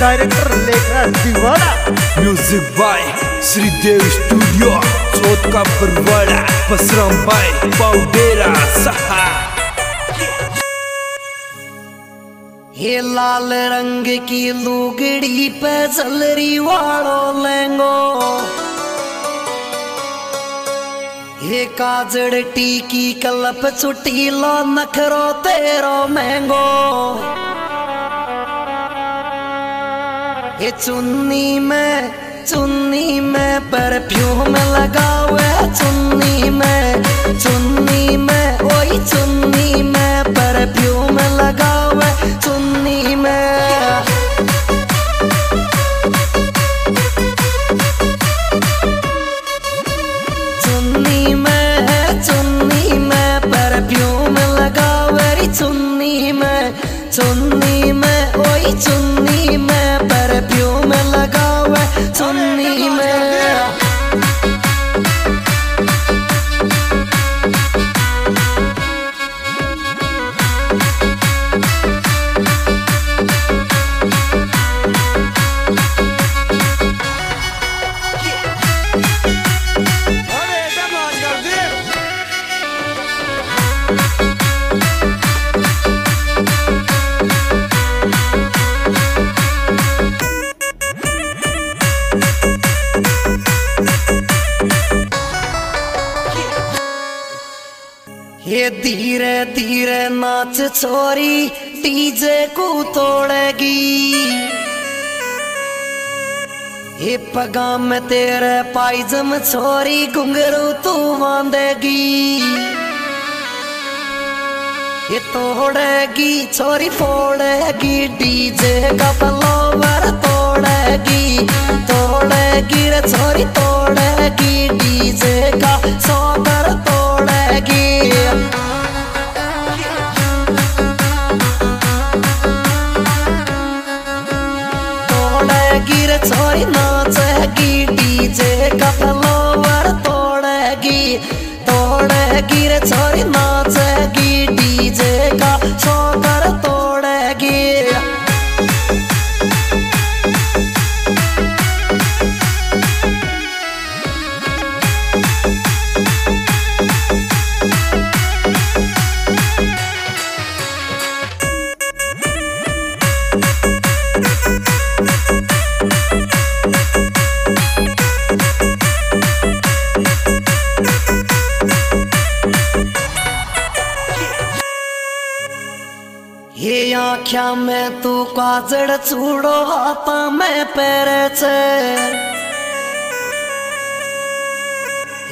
Director Lekhraj Deewana, music by Shridev studio, चोट का Parwada पसरम bye पाउडेरा सहा। ये लाल रंग की लुगड़ी पे जलरी वालो लेंगो, ये काजड़ टीकी कलप चुटीला नखरो तेरो महंगो, ये चुन्नी में परफ्यूम लगावे चुन्नी में ओई चुन्नी में परफ्यूम लगावे चुन्नी में। चुन्नी में परफ्यूम लगावे चुन्नी में ओई चुन्नी में परफ्यूम लगावे चुन्नी में। ये धीरे धीरे नाच छोरी डीजे को तोड़ेगी, ये पगा में तेरे पायजम छोरी घुंघरू तू बांधेगी, ये तोड़ेगी छोरी फोड़ेगी डीजे का पलावर तोड़ेगी रे छोरी तोड़ेगी डीजे का सोबर तोड़ेगी। छोरी नाचेगी डीजे का फ्लोवर तोड़ेगी रे छोरी नाचेगी डीजे का शोकर तोड़ेगी। ये आँख्या में तू काजड़ चूड़ो हाथा में पैरे छे,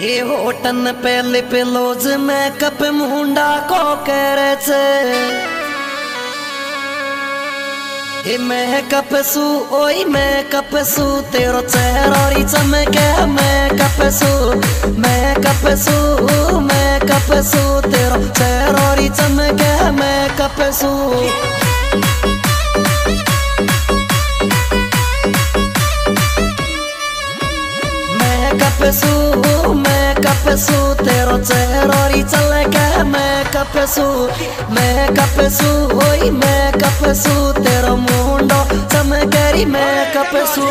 ये होटन पे लिप लोज में कप मुंडा को करे छे, ये मेकअप सू तेरो चेहरा री चमके मेकअप सू तेरो चेहरा री चमके मेकअप सू। मेकअप सू तेरो चेहरा री चमके मेकअप सू ओई मेकअप सू तेरो मुंडो चमके री मेकअप सू।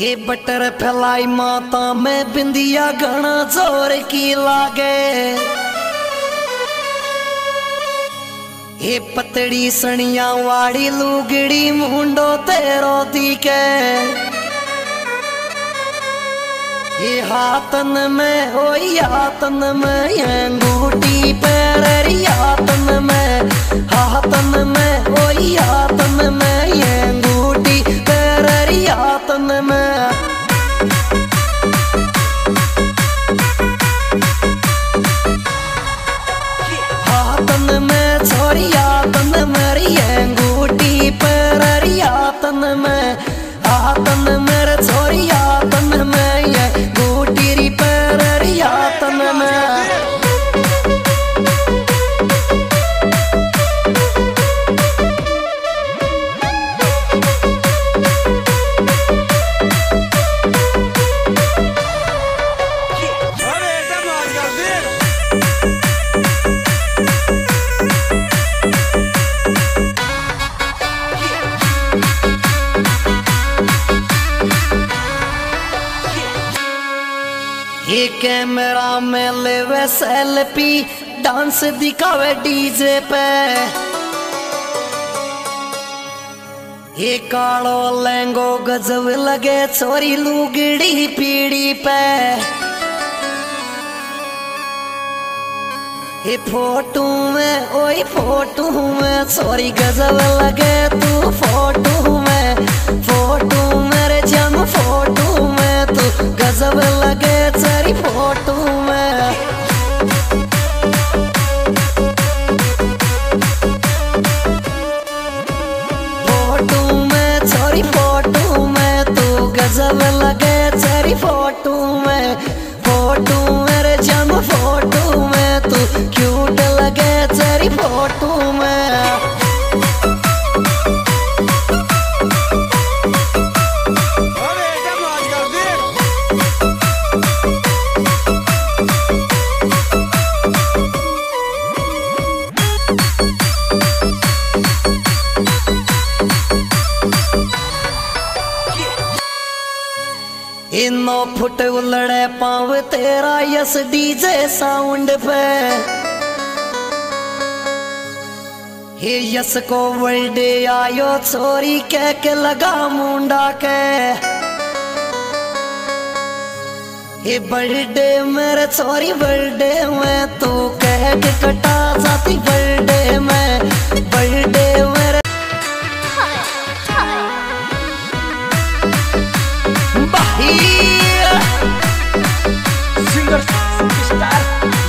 ये बटर फैलाई माता में बिंदिया घना जोर की लागे, ये पतड़ी सनिया वाड़ी लुगड़ी मुंडो तेरो दिखे, ये हाथन में अंगूठी पैर हाथन में अंगूठी पैर हाथन में। छोरी यातन में अंगूठी ये कैमरा में लेवे सेल्फी, डांस दिखावे डीजे पे। ये कालो लहंगो गजब लगे, छोरी लुगड़ी पीड़ी पे। ये फोटू में ओए फोटू में, छोरी गजब लगे तू फोटू में। फोटू मेरे जम फोटू में, तू गजब लगे छोरी फोटू में। गजब लगे तेरी फोटो में। फोटो मेरे जम फोटो में, तू क्यूट लगे तेरी फोटो में। इनो फुट उलड़े पाँव तेरा यस डीजे साउंड पे। हे यस को वर्ल्डे आयो, छोरी कह के लगा मुंडा के। हे बर्थडे मेरे छोरी बर्थडे में, तू कह के कटा जाती बर्थडे में। बर्थडे मेरे singer star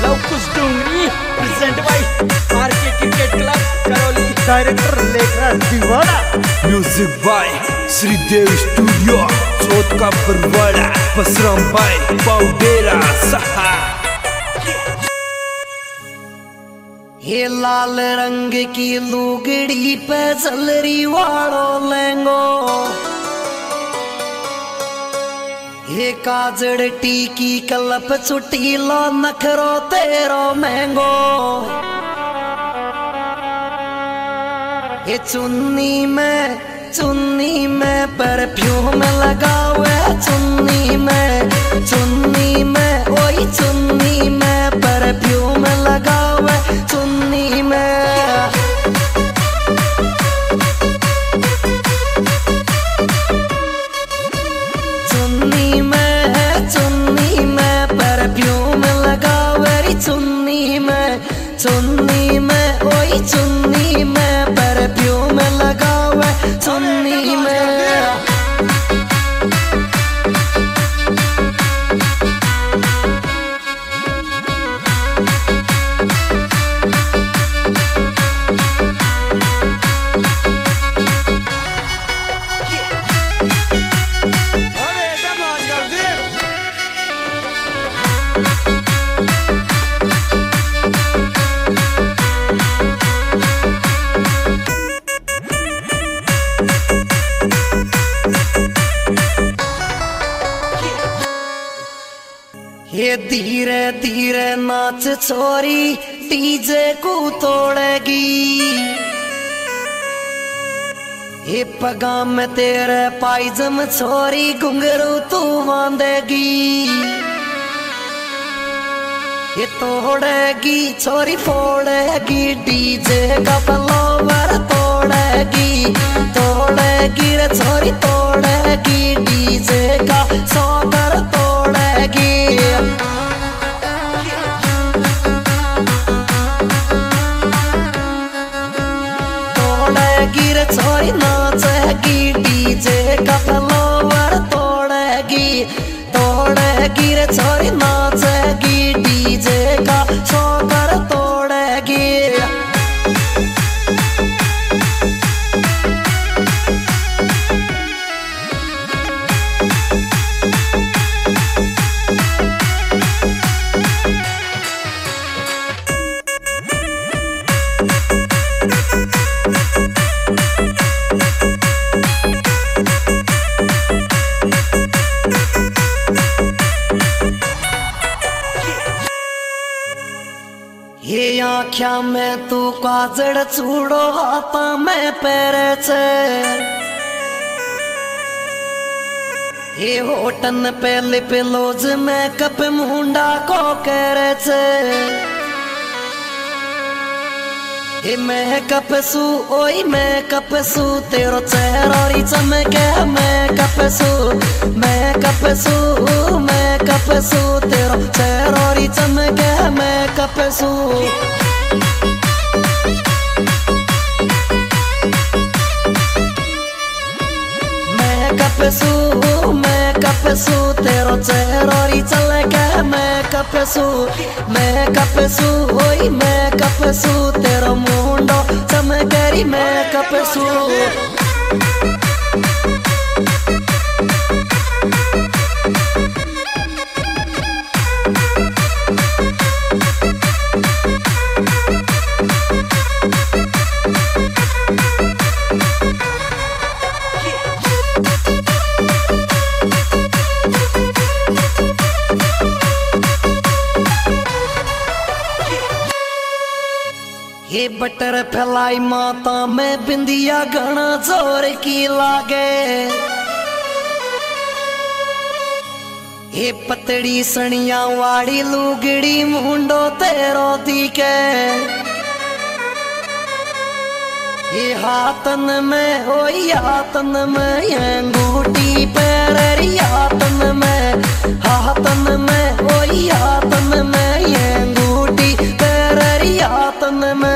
Lavkush Dungri present by market cricket club Karauli, director Lekhraj Deewana, music by Shridev studio चौथ का परवाड़ा, बसराम बाय पाउडेरा सहा। ये लाल रंग की लुगड़ी पे जलरी वालो लहंगो, ये काजड़ टीकी कलप चुटीलो नखरो तेरो महंगो। ये चुन्नी में परफ्यूम लगा हुआ, चुन्नी में ओए चुन्नी में परफ्यूम लगा हुआ, चुन्नी में। चुन्नी में ओए चुन्नी में परफ्यूम लगा हुआ, चुन्नी में। ये धीरे धीरे नाच छोरी डीजे को तोड़ेगी। ये पगा में तेरे पायजम छोरी घुंघरू तू बांधेगी। ये तोड़ेगी छोरी फोड़ेगी, डीजे का पलोवर तोड़ेगी। तोड़ेगी रे छोरी तोड़ेगी, डीजे का सोबर तोड़ेगी। तोड़ेगी रे छोरी नाचेगी, डीजे का पलोवर तोड़ेगी। तोड़ेगी रे छोरी नाचेगी, डीजे का शोकर तोड़ेगी। ये आँख्या में तू काजड़ चूड़ो, हाथा में पेरे छे। ये होटन पे लिप लोज मेकअप मुंडा को करे छे मेकअप सू तेरो चेहरा री चमके मेकअप सू तेरो चेहरा री चमके मेकअप सू मेकअप सू तेरो चेहरा री चमके मेकअप सू ओई मेकअप सू तेरो मुंडो चमके री मेकअप सू ये बटर फैलाई माता में बिंदिया घना जोर की लागे ये पतड़ी सनिया वाड़ी लुगड़ी मुंडो तेरो दिखे ये हाथन में अंगूठी पैररी हाथन में ओ हाथन में अंगूठी पैररी हाथन में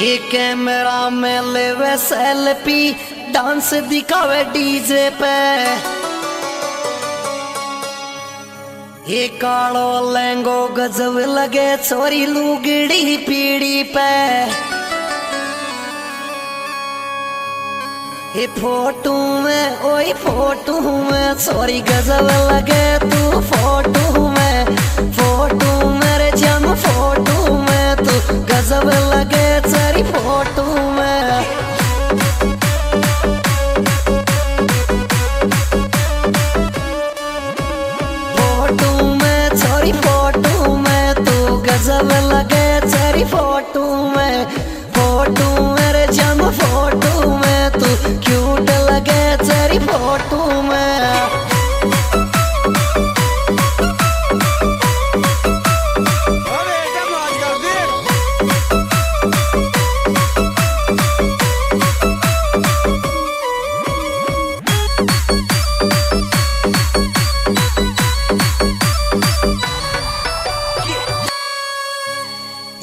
ये कैमरा में लेवे सेल्फी डांस दिखावे डीजे पे ये कालो लहंगो गजब लगे छोरी लुगड़ी पीड़ी पे ये फोटो में छोरी गजब लगे तू फोटो में रे जम फोटो में तू गजब लगे फोटो में छोरी फोटो में तू गजब लगे छोरी फोटो में रे जम फोटो में तू क्यूट लगे छोरी फोटो में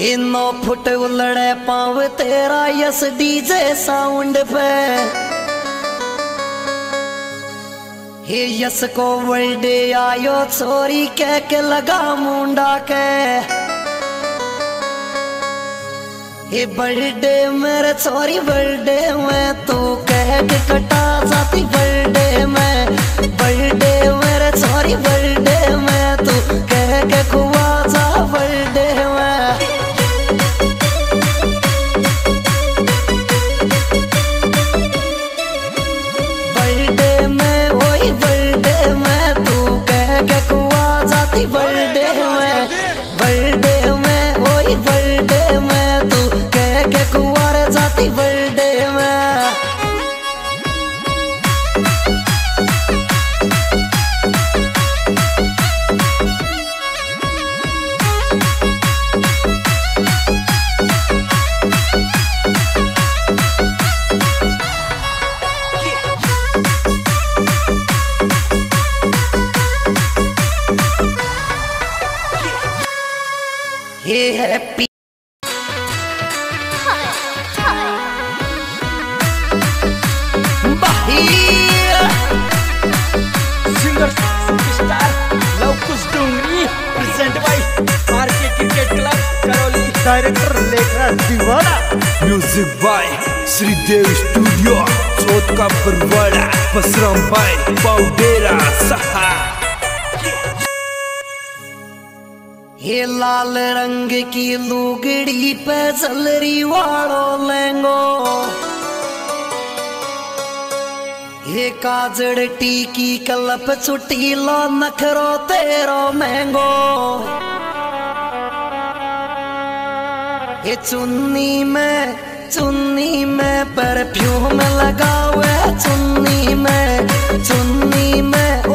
इनो फुट उलड़े पाव तेरा यस डीजे साउंड पे हे यस को वर्ल्डे आयो छोरी कह के लगा मुंडा के ये बर्थडे मेरे छोरी बर्थडे में तू कह के कटा जाती बर्थडे मेरे छोरी बर्थडे में तू कह के खुआ जा बर्थडे में ये हैप्पी बाही। Director Lekhraj Deewana, music by Shridev studio, सोच का बरवाड़ा बसराम भाई पाउडेरा सहा। ये लाल रंग की लुगड़ी पे जलरी वालो लेंगो, ये काजड़ टीकी कलप चुटीला नखरो तेरो महंगो, ये चुन्नी में परफ्यूम लगावे चुन्नी में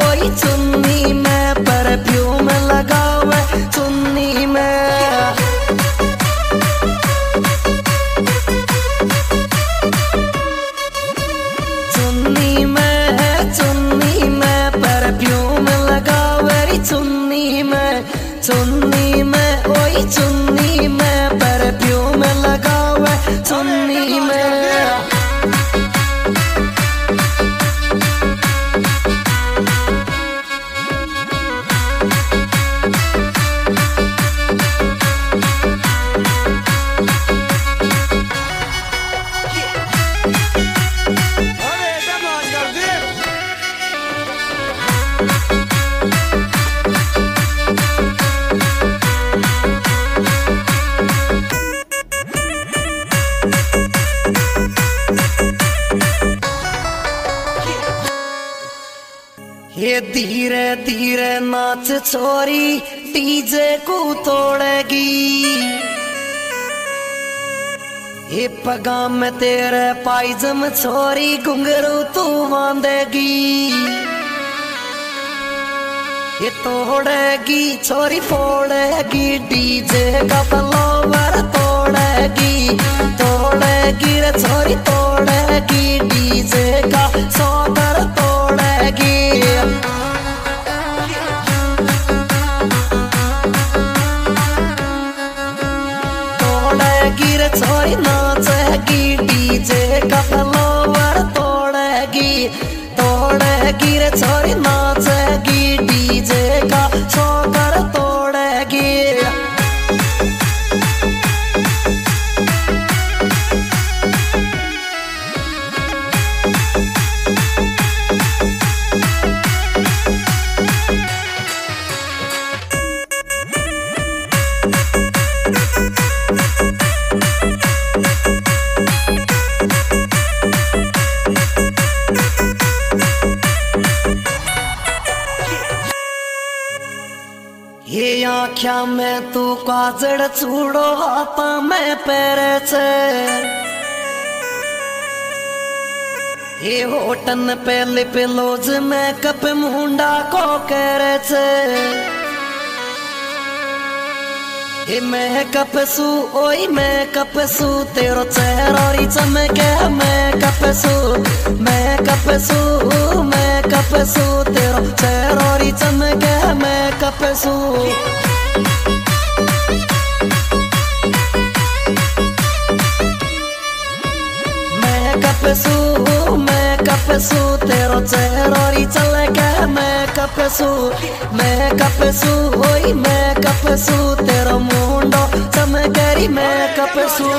ओई चुन्नी में परफ्यूम लगावे चुन्नी में। चुन्नी में ओई चुन्नी में परफ्यूम लगावे चुन्नी में। ये धीरे धीरे नाच छोरी डीजे को तोड़ेगी, ये पगा में तेरे पायजम छोरी घुंघरू तू बांधेगी, ये तोड़ेगी छोरी फोड़ेगी डीजे का पलावर तोड़ेगी रे छोरी तोड़ेगी डीजे का सौदर तोड़ेगी। छोरी नाचेगी डीजे का फ्लोवर तोड़ेगी रे छोरी नाचेगी डीजे का सौदर तोड़ेगी। ये आँख्या में तू काजड़ चूड़ो हाथा में पैरे से, ये होटन पे लिप लोज में कप मुंडा को करे से, ये मैं कप सू तेरो चेहरा री चमके, मैं कप सू तेरो चेहरा री चमके, मैं कप सू। मैं कप सू तेरो चेहरा री चमके, मैं कप सू ओई मैं कप सू तेरो मुंडो चमकेरी, मैं कप सू।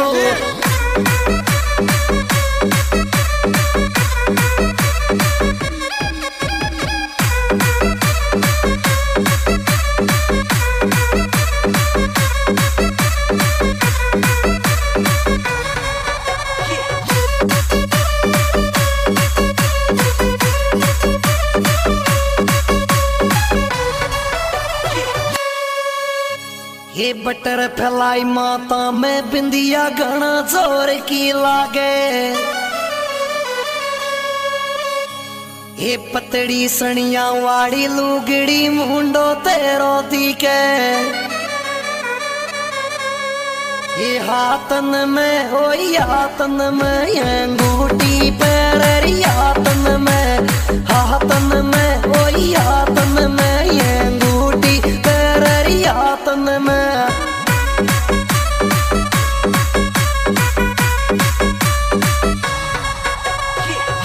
ये बटर फैलाई माता में बिंदिया घना जोर की लागे, ये पतड़ी सनिया वाड़ी लुगड़ी मुंडो तेरो दिखे, ये हाथन में अंगूठी पैरेरी हाथन में ओई हाथन में अंगूठी पैरेरी हाथन में।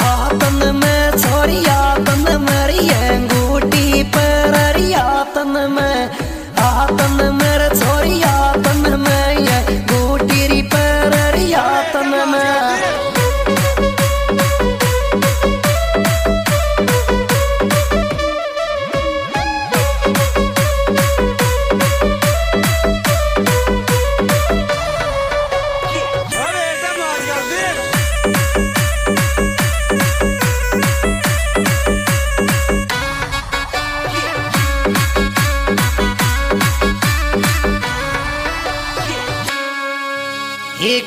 आतन मेरे छोरी आतन में ये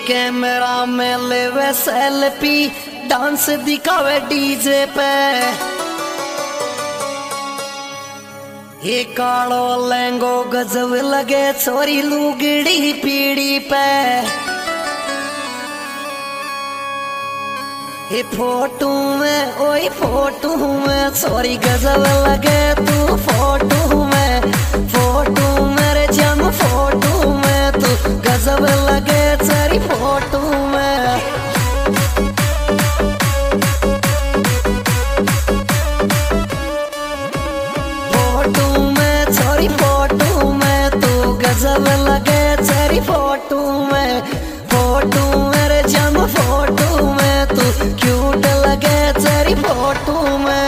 कैमरा में लेवे सेल्फी, डांस दिखावे डीजे पे। ये कालो लहंगो गजब लगे छोरी लुगड़ी पीड़ी पे। ये फोटू में ओए फोटू में छोरी गजब लगे तू फोटू में। फोटू मेरे जम फोटू में तू गजब लगे छोरी फोटू में। गजब लगे तेरी फोटू मेरे जम फोटू में तू क्यूट लगे तेरी फोटू में।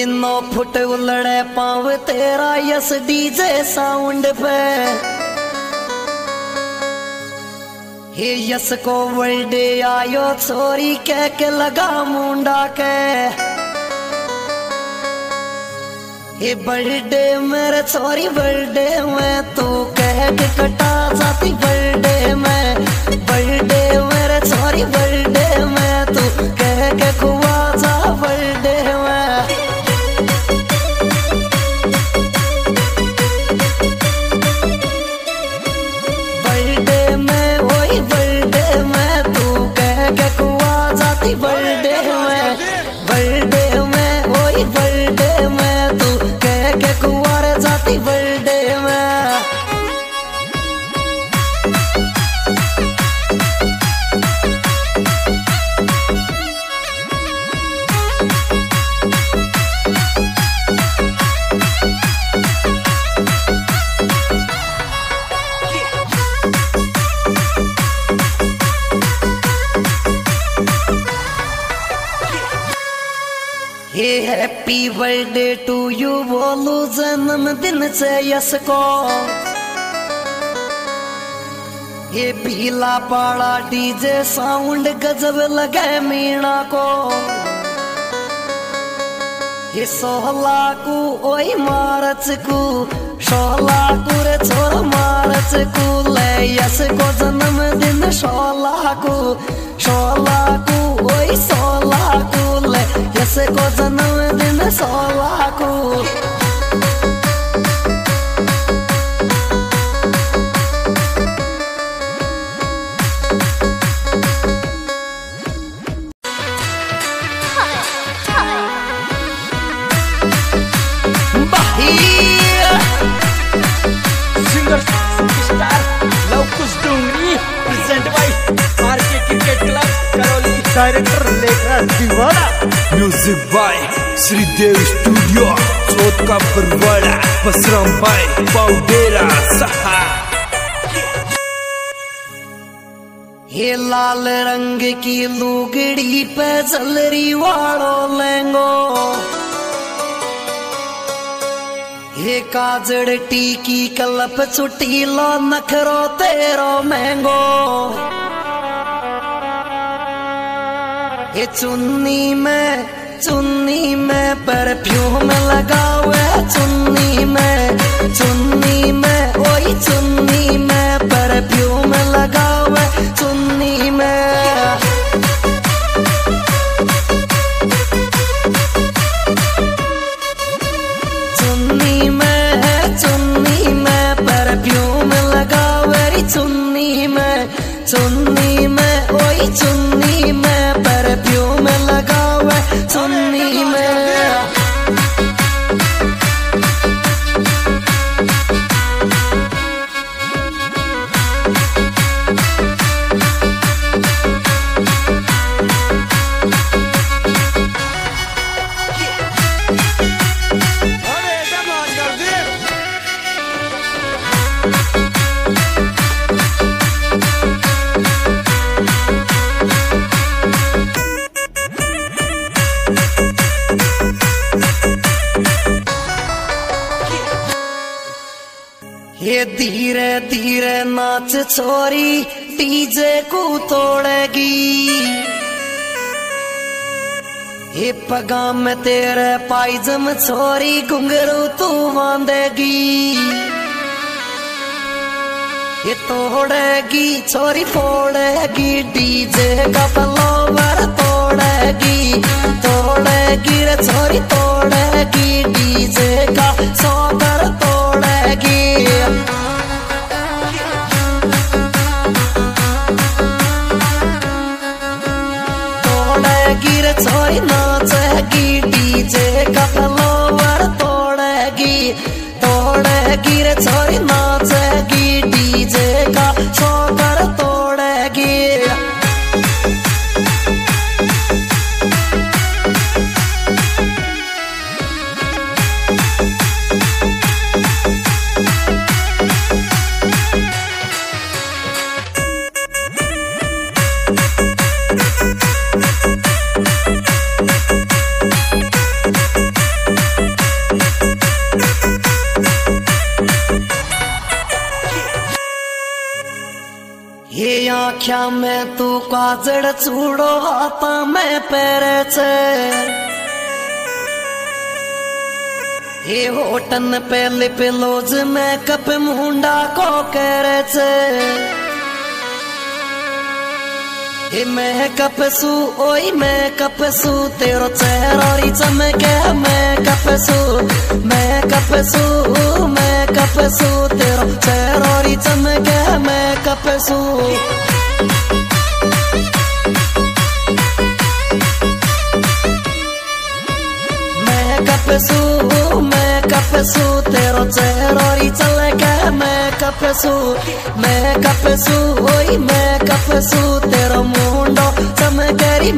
इनो फुट उलड़े पाँव तेरा यस डीजे साउंड पे। हे यस को वर्ल्डे आयो छोरी कह के लगा मुंडा के। हे बर्थडे मेरे छोरी बर्थडे में तू कह के कटा जाती बर्थडे में। बर्थडे मेरे छोरी बर्थडे में तू कह के खुआ जा बर्थडे में। हैप्पी बर्थडे टू यू बोलू जन्मदिन से यस को। ये पीला पाड़ा डीजे साउंड गजब लगे मीणा को। ये सोहला को ओई मारच को शोला को रे छोर मारच को ले यस को जन्मदिन शोला को। शोला को ओई सोला को ले यस को जन्मदिन सोला को। Director Lekhraj Deewana, music by Shridev studio, चौथ का परवाड़ा बसराम बाय पाउडेरा सहा। ये लाल रंग की लुगड़ी पे जलरी वालो लहंगो। ये काजड़ टीकी कलप चुटीलो नखरो तेरो महंगो। ये चुन्नी में परफ्यूम लगावे चुन्नी में ओए चुन्नी में परफ्यूम लगावे चुन्नी में। चुन्नी में परफ्यूम लगावे चुन्नी में। चुन्नी में ओए चुन्नी में परफ्यूम लगावे चुन्नी में। धीरे धीरे नाच छोरी डीजे को तोड़ेगी। ये पगा में तेरे पायजम छोरी घुंघरू तू बांधेगी। ये तोड़ेगी छोरी फोड़ेगी डीजे का पलोवर तोड़ेगी रे छोरी तोड़ेगी डीजे का सोबर तोड़ेगी। तोड़ेगी रे छोरी नाचेगी डीजे का पलोवर तोड़ेगी। तोड़ेगी रे छोरी नाचेगी डीजे का सोबर तोड़ेगी। ये आँख्या में तू काजड़ चूड़ो हाथा में पैरे छे। ये होटन पे लिप लोज में कप मुंडा को करे छे। ये मैं कप सू तेरो चेहरा री चमके। मैं कप सू तेरो चेहरा री चमके। मैं कप सू तेरो चेहरा री चमके। मैं कप सू तेरो मुंडो चमके री।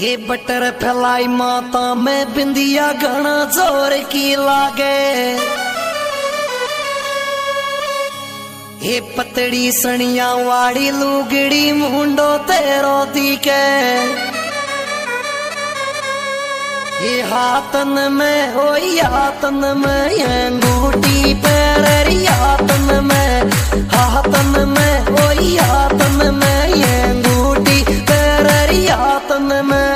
ये बटर फैलाई माता में बिंदिया घना जोर की लागे। ये पतड़ी सनिया वाड़ी लुगड़ी मुंडो तेरो दिखे। ये हाथन में अंगूठी पैररी हाथन में अंगूठी पैररी हाथन में।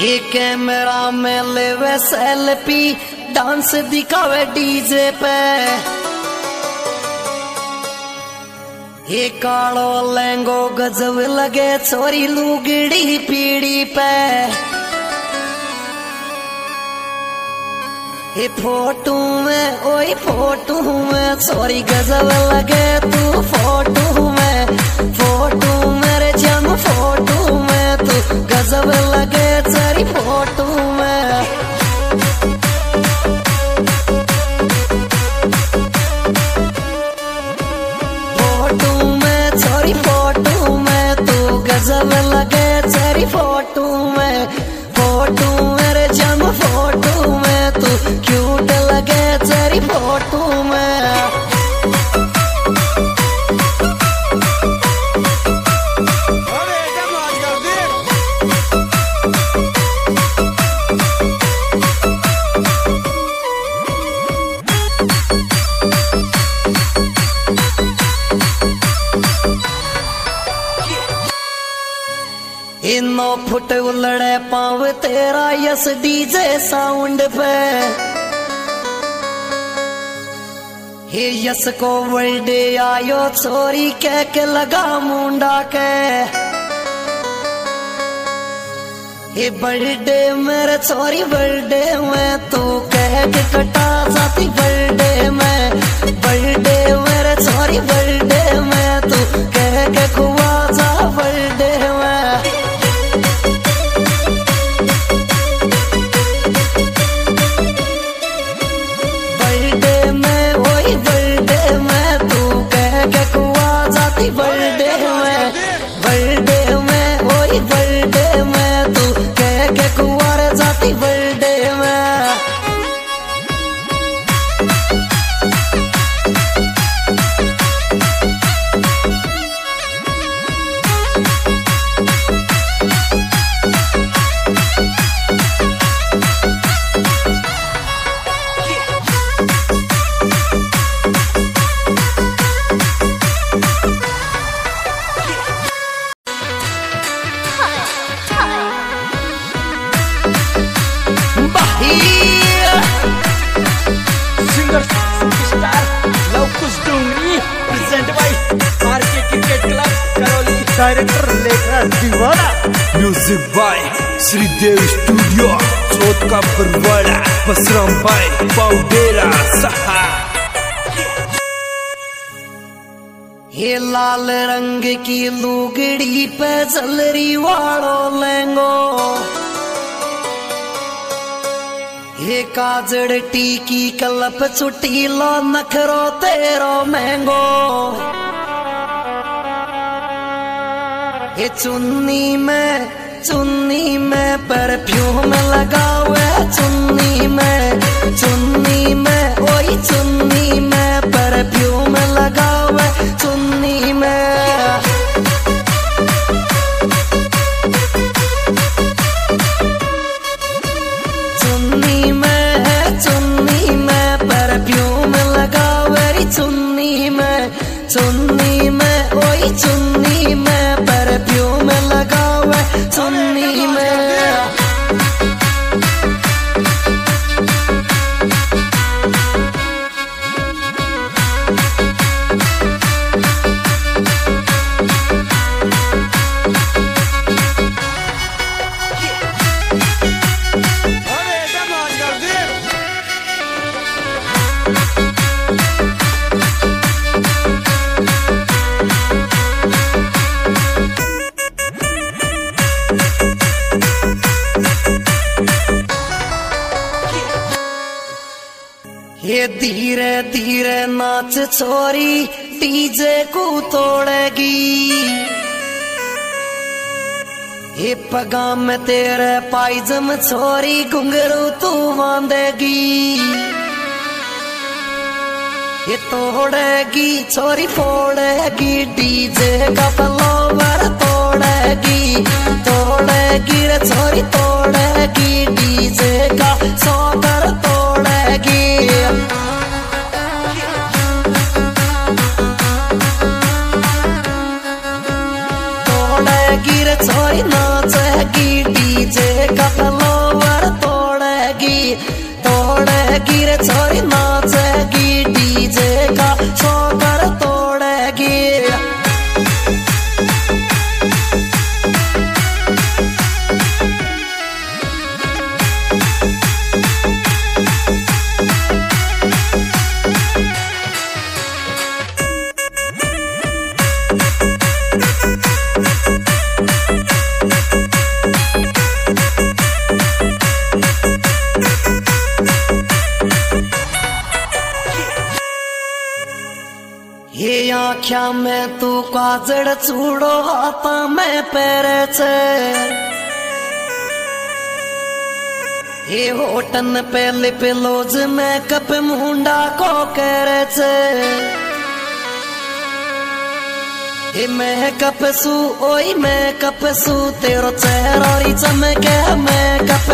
ये कैमरा में लेवे सेल्फी डांस दिखावे डीजे पे। ये कालो लहंगो गजब लगे छोरी लुगड़ी पीड़ी पे। ये फोटू में छोरी गजब लगे तू फोटू में रे जान फोटू में तू गजब लगे फोटो में। फोटो में तू गजब लगे तेरी फोटो में रे जान फोटो में तू क्यूट लगे तेरी फोटो में। तीनों फुट उलड़े पाँव तेरा यस डीजे साउंड पे। हे यस को वर्ल्डे आयो छोरी कह के लगा मुंडा के। हे बर्थडे मेरे छोरी बर्थडे में तू कह के कटा जाती बर्थडे में। बर्थडे मेरे छोरी बर्थडे में तू कह के खुआ जा बर्थडे में। म्यूजिक बाय श्रीदेव स्टूडियो चौथ का परवाड़ा बसराम भाई पाउडेरा सहा। हे लाल रंग की लुगड़ी पे जलरी वालो लेंगो। हे काजड़ टीकी कलप चुटी लो नखरो तेरो महंगो। ये चुन्नी में परफ्यूम लगा हुआ चुन्नी में ओए चुन्नी में परफ्यूम लगा हुआ चुन्नी में। चुन्नी में परफ्यूम लगा हुआ चुन्नी में ओए चुन्नी में परफ्यूम लगा हुआ चुन्नी में। ये धीरे धीरे नाच छोरी डीजे को तोड़ेगी। ये पगा में तेरे पायजम छोरी घुंघरू तू बांधेगी। ये तोड़ेगी छोरी फोड़ेगी डीजे का पलोवर तोड़ेगी रे छोरी तोड़ेगी डीजे का सौदर तोड़ेगी। तोड़ेगी रे छोरी नाचेगी डीजे का पलोवर तोड़ेगी रे छोरी नाचेगी डीजे का सौदर तोड़ेगी। ये आँख्या में तू काजड़ चूड़ो हाथा में पैरे छे। ये होटन पे लिप लोज मेकअप मुंडा को करे छे। ये मेकअप सू तेरो चेहरा री चमके। मेकअप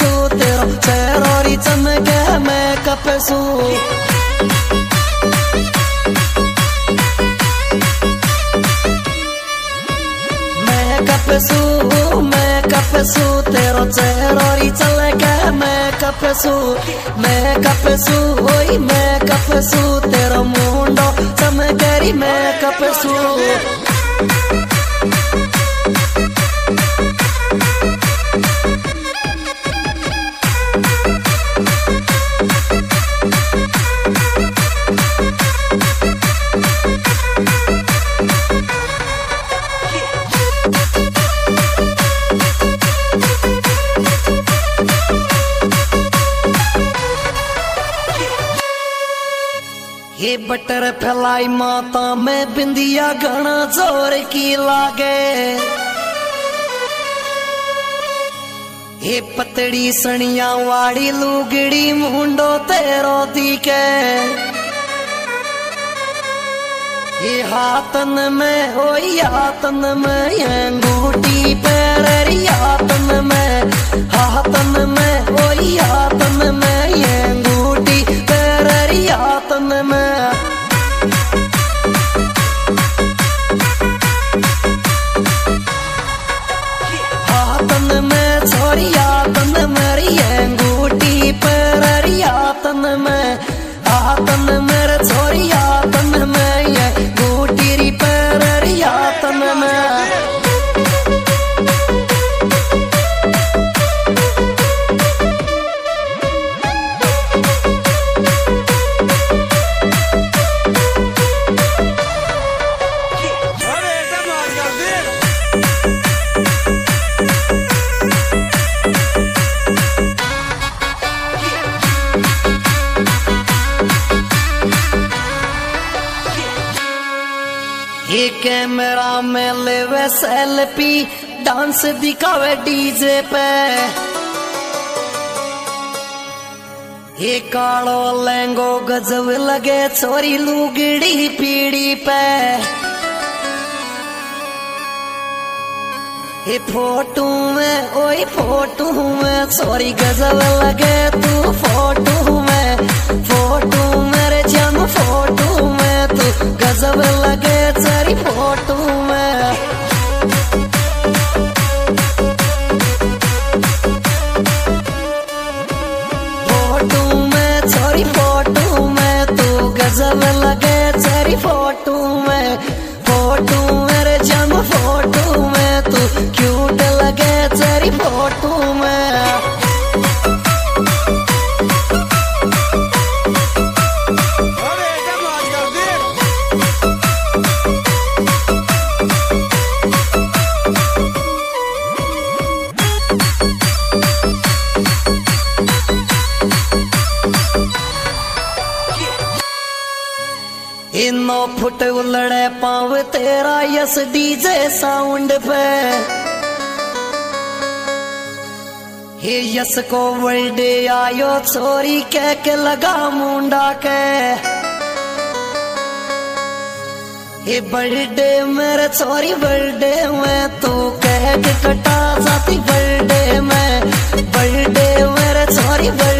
सू तेरो चेहरा री चमके। मेकअप सू कपसू मैं कपसू तेरो चेहरो चले के मैं कपसू ओई मैं कपसू तेरो मुंडो चमकेरी मैं कपसू ये बटर फैलाई माता में बिंदिया घना जोर की लागे हे पतड़ी सनिया वाड़ी लुगड़ी मुंडो तेरो दिखे ये हाथन में हो हाथन में अंगूठी पैररी हाथन में हो हाथन में अंगूठी पैररी हाथन में ये कैमरा में लेवे सेल्फी डांस दिखावे डीजे पे ये कालो लहंगो गजब लगे छोरी लुगड़ी पीड़ी पे ये फोटो में छोरी गजब लगे तू फोटो मेरे जम फोटो में तू गजब लगे फोटो में सॉरी फोटो में तू गजब लगे सॉरी फोटो मेरे जम फोटो में तू क्यूट लगे सॉरी फोटो में इनो फुट उलड़े पाव तेरा यस डीजे साउंड पे हे यस को वर्ल्ड आयो छोरी कह के लगा मुंडा के हे बर्थडे मेरे छोरी बर्थडे में तू कह के कटा जाती बर्थडे में मेरे छोरी